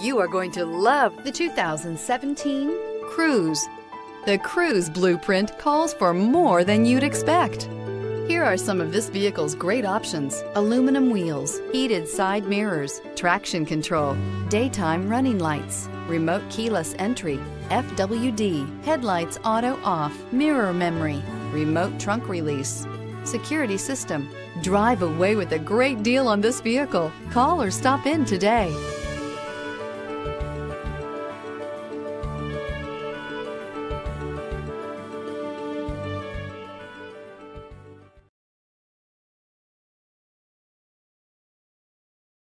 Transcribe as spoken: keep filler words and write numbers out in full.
You are going to love the two thousand seventeen Cruze. The Cruze blueprint calls for more than you'd expect. Here are some of this vehicle's great options: aluminum wheels, heated side mirrors, traction control, daytime running lights, remote keyless entry, F W D, headlights auto off, mirror memory, remote trunk release, security system. Drive away with a great deal on this vehicle. Call or stop in today.